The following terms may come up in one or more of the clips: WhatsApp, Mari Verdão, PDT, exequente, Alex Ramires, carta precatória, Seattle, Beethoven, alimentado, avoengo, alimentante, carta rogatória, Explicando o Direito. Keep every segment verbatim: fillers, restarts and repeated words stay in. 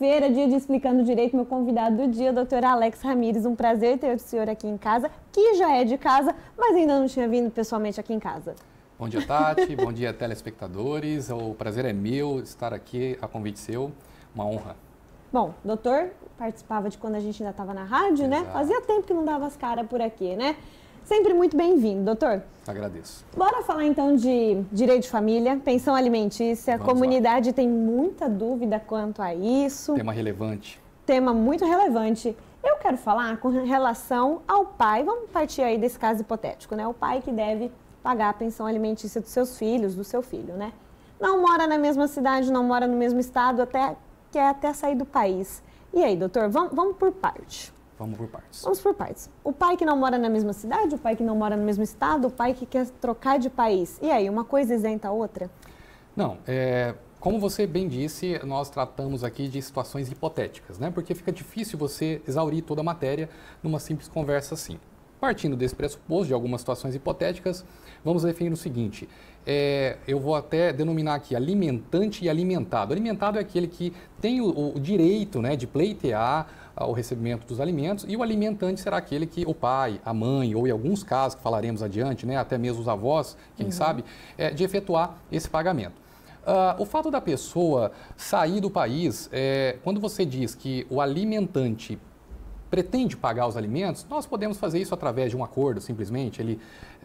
Quinta-feira, dia de Explicando o Direito, meu convidado do dia, doutor Alex Ramires. Um prazer ter o senhor aqui em casa, que já é de casa, mas ainda não tinha vindo pessoalmente aqui em casa. Bom dia, Tati. Bom dia, telespectadores. O prazer é meu estar aqui, a convite seu. Uma honra. Bom, doutor participava de quando a gente ainda estava na rádio, exato, né? Fazia tempo que não dava as caras por aqui, né? Sempre muito bem-vindo, doutor. Agradeço. Bora falar então de direito de família, pensão alimentícia. Vamos, a comunidade lá tem muita dúvida quanto a isso. Tema relevante. Tema muito relevante. Eu quero falar com relação ao pai, vamos partir aí desse caso hipotético, né? O pai que deve pagar a pensão alimentícia dos seus filhos, do seu filho, né? Não mora na mesma cidade, não mora no mesmo estado, até quer até sair do país. E aí, doutor, vamos, vamos por parte. Vamos por partes. Vamos por partes. O pai que não mora na mesma cidade, o pai que não mora no mesmo estado, o pai que quer trocar de país. E aí, uma coisa isenta a outra? Não, é, como você bem disse, nós tratamos aqui de situações hipotéticas, né? Porque fica difícil você exaurir toda a matéria numa simples conversa assim. Partindo desse pressuposto de algumas situações hipotéticas, vamos definir o seguinte, é, eu vou até denominar aqui alimentante e alimentado. Alimentado é aquele que tem o, o direito, né, de pleitear o recebimento dos alimentos, e o alimentante será aquele que o pai, a mãe, ou em alguns casos que falaremos adiante, né, até mesmo os avós, quem uhum. sabe, é, de efetuar esse pagamento. Uh, o fato da pessoa sair do país, é, quando você diz que o alimentante pretende pagar os alimentos, nós podemos fazer isso através de um acordo, simplesmente. Ele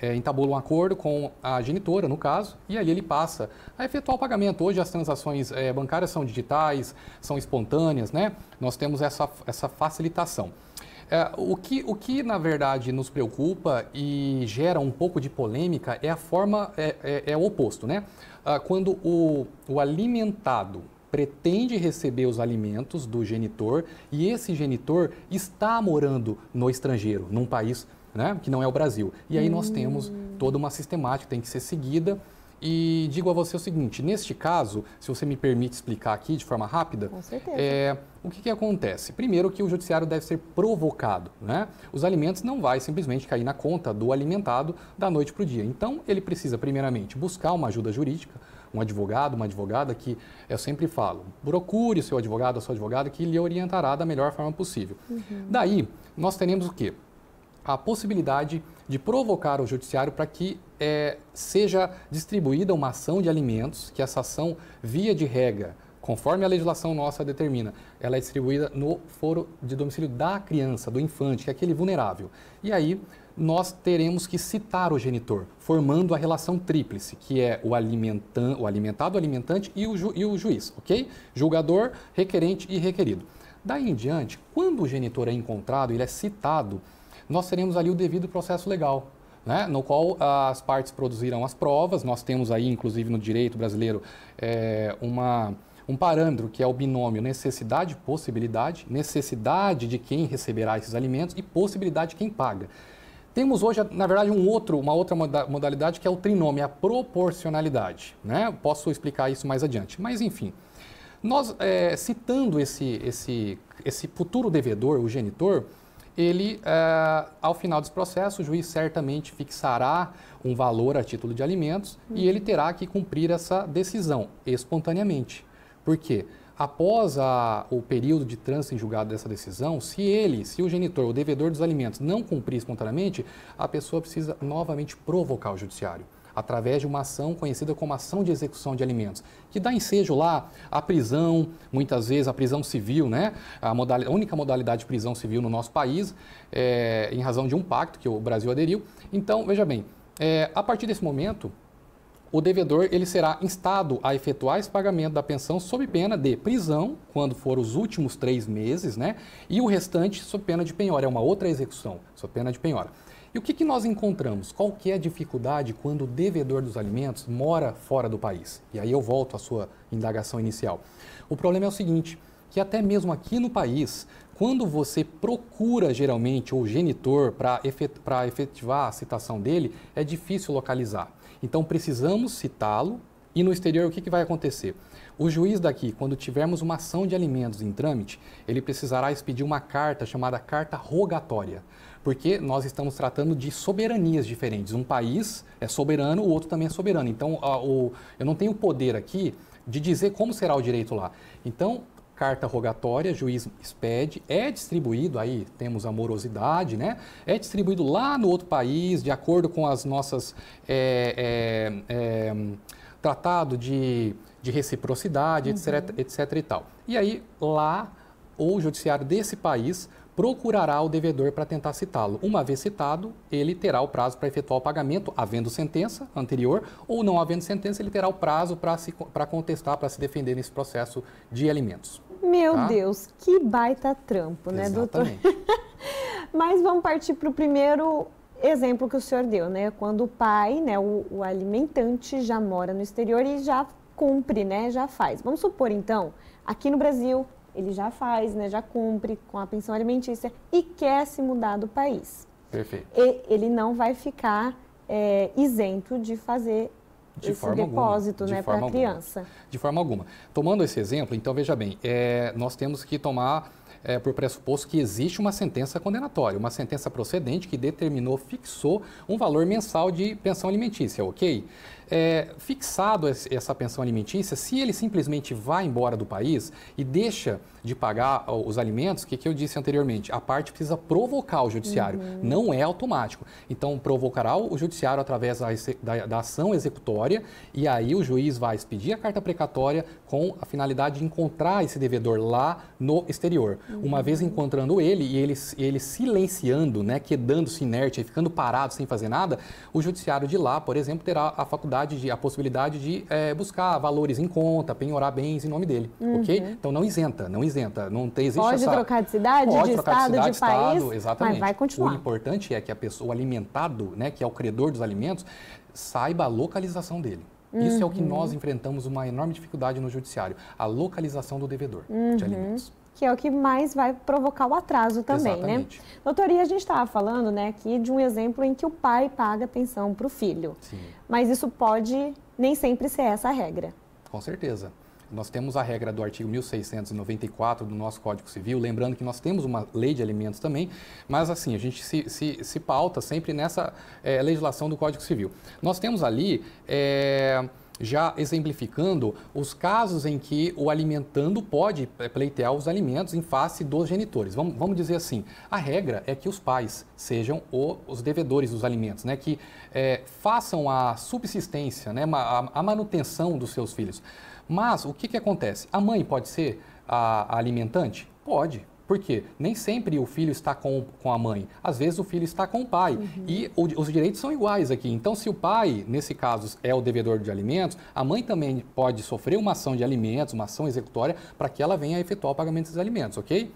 é, entabula um acordo com a genitora, no caso, e aí ele passa a efetuar o pagamento. Hoje as transações é, bancárias são digitais, são espontâneas, né? Nós temos essa, essa facilitação. É, o que, o que, na verdade, nos preocupa e gera um pouco de polêmica é a forma, é, é, é o oposto, né? É, quando o, o alimentado pretende receber os alimentos do genitor e esse genitor está morando no estrangeiro, num país, né, que não é o Brasil. E aí nós temos toda uma sistemática que tem que ser seguida. E digo a você o seguinte, neste caso, se você me permite explicar aqui de forma rápida, com certeza, é, o que, que acontece? Primeiro que o judiciário deve ser provocado, né? Os alimentos não vai simplesmente cair na conta do alimentado da noite para o dia. Então, ele precisa, primeiramente, buscar uma ajuda jurídica, um advogado, uma advogada que eu sempre falo, procure o seu advogado, a sua advogada, que lhe orientará da melhor forma possível. Uhum. Daí, nós teremos o quê? A possibilidade de provocar o judiciário para que é, seja distribuída uma ação de alimentos, que essa ação, via de regra, conforme a legislação nossa determina, ela é distribuída no foro de domicílio da criança, do infante, que é aquele vulnerável. E aí, nós teremos que citar o genitor, formando a relação tríplice, que é o, alimentan, o alimentado, o alimentante e o, ju, e o juiz, ok? Julgador, requerente e requerido. Daí em diante, quando o genitor é encontrado, ele é citado, nós teremos ali o devido processo legal, né? No qual as partes produzirão as provas. Nós temos aí, inclusive no direito brasileiro, é, uma, um parâmetro que é o binômio necessidade-possibilidade, necessidade de quem receberá esses alimentos e possibilidade de quem paga. Temos hoje, na verdade, um outro, uma outra modalidade que é o trinômio, a proporcionalidade, né? Posso explicar isso mais adiante, mas enfim. Nós, é, citando esse, esse, esse futuro devedor, o genitor, ele, é, ao final desse processo, o juiz certamente fixará um valor a título de alimentos uhum. e ele terá que cumprir essa decisão espontaneamente. Por quê? Após a, o período de trânsito em julgado dessa decisão, se ele, se o genitor, o devedor dos alimentos, não cumprir espontaneamente, a pessoa precisa novamente provocar o judiciário, através de uma ação conhecida como ação de execução de alimentos, que dá ensejo lá à prisão, muitas vezes a prisão civil, né? A, modalidade, a única modalidade de prisão civil no nosso país, é, em razão de um pacto que o Brasil aderiu. Então, veja bem, é, a partir desse momento, o devedor ele será instado a efetuar esse pagamento da pensão sob pena de prisão, quando for os últimos três meses, né? E o restante sob pena de penhora, é uma outra execução, sob pena de penhora. E o que, que nós encontramos? Qual que é a dificuldade quando o devedor dos alimentos mora fora do país? E aí eu volto à sua indagação inicial. O problema é o seguinte, que até mesmo aqui no país, quando você procura geralmente o genitor para efetivar a citação dele, é difícil localizar. Então, precisamos citá-lo e no exterior o que, que vai acontecer? O juiz daqui, quando tivermos uma ação de alimentos em trâmite, ele precisará expedir uma carta chamada carta rogatória, porque nós estamos tratando de soberanias diferentes. Um país é soberano, o outro também é soberano. Então, a, o, eu não tenho poder aqui de dizer como será o direito lá. Então, carta rogatória, juiz expede, é distribuído, aí temos a morosidade, né? É distribuído lá no outro país, de acordo com as nossas é, é, é, tratado de, de reciprocidade, uhum. etc, etc e tal. E aí lá o judiciário desse país procurará o devedor para tentar citá-lo. Uma vez citado, ele terá o prazo para efetuar o pagamento, havendo sentença anterior, ou não havendo sentença, ele terá o prazo para se, para contestar, para se defender nesse processo de alimentos. Meu tá? Deus, que baita trampo, né, Exatamente. doutor? Mas vamos partir para o primeiro exemplo que o senhor deu, né? Quando o pai, né, o, o alimentante já mora no exterior e já cumpre, né, já faz. Vamos supor, então, aqui no Brasil... Ele já faz, né, já cumpre com a pensão alimentícia e quer se mudar do país. Perfeito. E ele não vai ficar é, isento de fazer de esse depósito de né, para a criança. De forma alguma. Tomando esse exemplo, então veja bem, é, nós temos que tomar é, por pressuposto que existe uma sentença condenatória, uma sentença procedente que determinou, fixou um valor mensal de pensão alimentícia, ok? É, fixado essa pensão alimentícia, se ele simplesmente vai embora do país e deixa de pagar os alimentos, o que, que eu disse anteriormente, a parte precisa provocar o judiciário, uhum. não é automático. Então, provocará o judiciário através da, da, da ação executória e aí o juiz vai expedir a carta precatória com a finalidade de encontrar esse devedor lá no exterior. Uhum. Uma vez encontrando ele e ele, ele silenciando, né, quedando-se inerte, ficando parado sem fazer nada, o judiciário de lá, por exemplo, terá a faculdade De, a possibilidade de é, buscar valores em conta, penhorar bens em nome dele, uhum. ok? Então, não isenta, não isenta. Não tem, existe Pode essa... trocar de cidade, Pode de trocar estado, de, cidade, de estado, país, exatamente. Mas vai continuar. O importante é que a pessoa, o alimentado, né, que é o credor dos alimentos, saiba a localização dele. Uhum. Isso é o que nós enfrentamos uma enorme dificuldade no judiciário, a localização do devedor uhum. de alimentos. Que é o que mais vai provocar o atraso também, Exatamente. né? Doutor, e a gente estava falando, né, aqui de um exemplo em que o pai paga pensão para o filho. Sim. Mas isso pode nem sempre ser essa a regra. Com certeza. Nós temos a regra do artigo mil seiscentos e noventa e quatro do nosso Código Civil, lembrando que nós temos uma lei de alimentos também, mas assim, a gente se, se, se pauta sempre nessa é, legislação do Código Civil. Nós temos ali... É... já exemplificando os casos em que o alimentando pode pleitear os alimentos em face dos genitores. Vamos, vamos dizer assim, a regra é que os pais sejam o, os devedores dos alimentos, né? Que é, façam a subsistência, né? a, a manutenção dos seus filhos. Mas o que, que acontece? A mãe pode ser a, a alimentante? Pode. Por quê? Nem sempre o filho está com, com a mãe, às vezes o filho está com o pai uhum. e o, os direitos são iguais aqui. Então, se o pai, nesse caso, é o devedor de alimentos, a mãe também pode sofrer uma ação de alimentos, uma ação executória, para que ela venha a efetuar o pagamento dos alimentos, ok? Certo.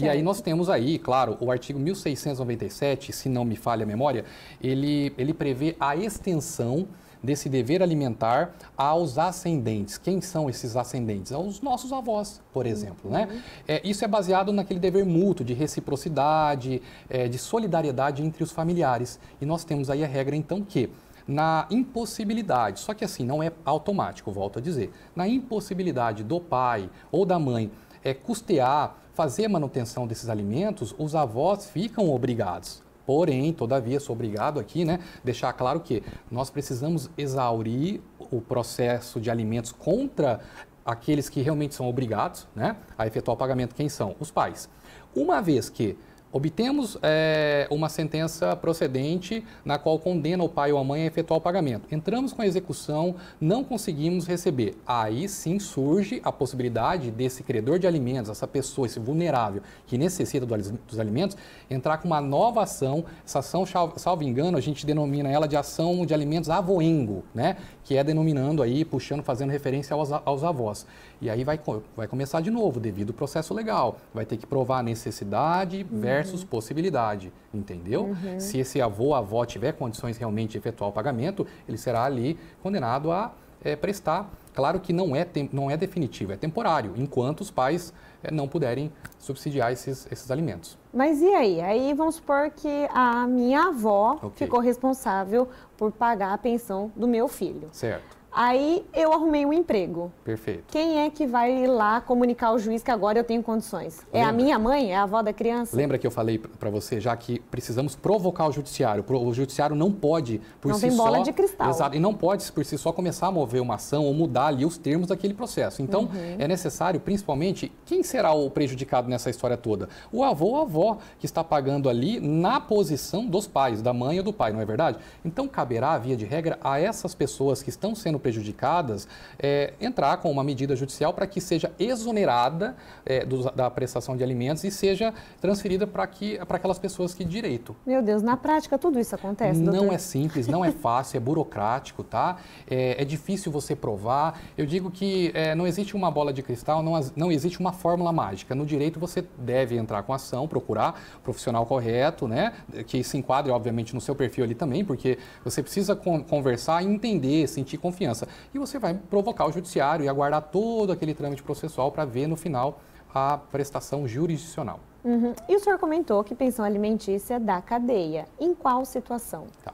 E aí nós temos aí, claro, o artigo mil seiscentos e noventa e sete, se não me falha a memória, ele, ele prevê a extensão desse dever alimentar aos ascendentes. Quem são esses ascendentes? Aos nossos avós, por exemplo. Uhum. Né? É, isso é baseado naquele dever mútuo de reciprocidade, é, de solidariedade entre os familiares. E nós temos aí a regra, então, que na impossibilidade, só que assim, não é automático, volto a dizer, na impossibilidade do pai ou da mãe é, custear, fazer a manutenção desses alimentos, os avós ficam obrigados. Porém, todavia, sou obrigado aqui, né, deixar claro que nós precisamos exaurir o processo de alimentos contra aqueles que realmente são obrigados, né, a efetuar o pagamento. Quem são? Os pais. Uma vez que obtemos é, uma sentença procedente na qual condena o pai ou a mãe a efetuar o pagamento. Entramos com a execução, não conseguimos receber. Aí sim surge a possibilidade desse credor de alimentos, essa pessoa, esse vulnerável que necessita dos alimentos, entrar com uma nova ação. Essa ação, salvo engano, a gente denomina ela de ação de alimentos avoengo, né? Que é denominando aí, puxando, fazendo referência aos, aos avós. E aí vai, vai começar de novo, devido ao processo legal. Vai ter que provar a necessidade versus versus possibilidade, entendeu? Uhum. Se esse avô ou avó tiver condições realmente de efetuar o pagamento, ele será ali condenado a é, prestar. Claro que não é, tem, não é definitivo, é temporário, enquanto os pais é, não puderem subsidiar esses, esses alimentos. Mas e aí? Aí vamos supor que a minha avó okay. ficou responsável por pagar a pensão do meu filho. Certo. Aí eu arrumei um emprego. Perfeito. Quem é que vai lá comunicar ao juiz que agora eu tenho condições? Lembra? É a minha mãe? É a avó da criança? Lembra que eu falei para você já que precisamos provocar o judiciário. O judiciário não pode, por não si só... Não tem bola de cristal. Exato. E não pode, por si só, começar a mover uma ação ou mudar ali os termos daquele processo. Então, uhum. é necessário, principalmente, quem será o prejudicado nessa história toda? O avô ou a avó que está pagando ali na posição dos pais, da mãe ou do pai, não é verdade? Então, caberá, via de regra, a essas pessoas que estão sendo prejudicadas, é, entrar com uma medida judicial para que seja exonerada é, do, da prestação de alimentos e seja transferida para que, para aquelas pessoas que direito. Meu Deus, na prática tudo isso acontece, doutor? Não é simples, não é fácil, é burocrático, tá? É, é difícil você provar. Eu digo que é, não existe uma bola de cristal, não, não existe uma fórmula mágica. No direito você deve entrar com ação, procurar o profissional correto, né? Que se enquadre, obviamente, no seu perfil ali também, porque você precisa con conversar e entender, sentir confiança. E você vai provocar o judiciário e aguardar todo aquele trâmite processual para ver no final a prestação jurisdicional. Uhum. E o senhor comentou que pensão alimentícia dá cadeia. Em qual situação? Tá.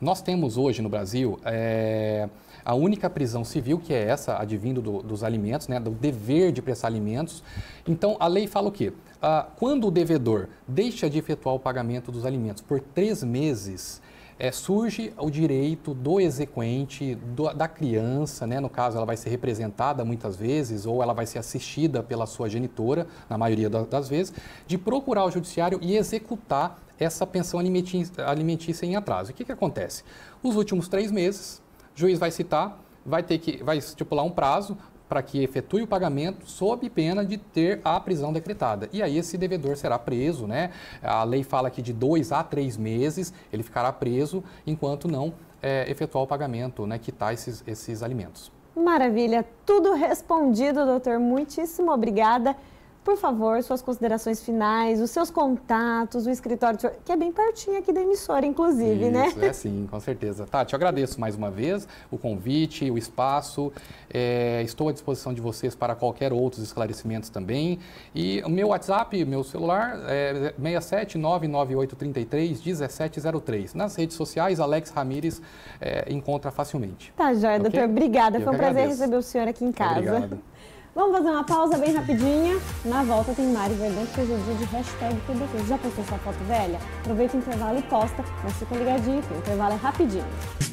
Nós temos hoje no Brasil é, a única prisão civil, que é essa, advindo do, dos alimentos, né, do dever de prestar alimentos. Então, a lei fala o quê? Ah, quando o devedor deixa de efetuar o pagamento dos alimentos por três meses... É, surge o direito do exequente, do, da criança, né? No caso ela vai ser representada muitas vezes ou ela vai ser assistida pela sua genitora, na maioria da, das vezes, de procurar o judiciário e executar essa pensão alimentícia, alimentícia em atraso. E o que, que acontece? Os últimos três meses, o juiz vai citar, vai ter que, vai estipular um prazo para que efetue o pagamento sob pena de ter a prisão decretada. E aí esse devedor será preso, né? A lei fala que de dois a três meses ele ficará preso enquanto não é, efetuar o pagamento, né? Quitar esses, esses alimentos. Maravilha, tudo respondido, doutor. Muitíssimo obrigada. Por favor, suas considerações finais, os seus contatos, o escritório, que é bem pertinho aqui da emissora, inclusive, isso, né? Isso, é sim, com certeza. Tati, eu agradeço mais uma vez o convite, o espaço. É, estou à disposição de vocês para qualquer outros esclarecimentos também. E o meu WhatsApp, meu celular, é seis sete nove nove oito três três um sete zero três. Nas redes sociais, Alex Ramires é, encontra facilmente. Tá, joia, okay? Doutor. Obrigada, eu foi um prazer agradeço. Receber o senhor aqui em casa. Obrigado. Vamos fazer uma pausa bem rapidinha. Na volta tem Mari Verdão, que fez o vídeo de hashtag P D T. Já postou sua foto velha? Aproveita o intervalo e posta, mas fica ligadinho, o intervalo é rapidinho.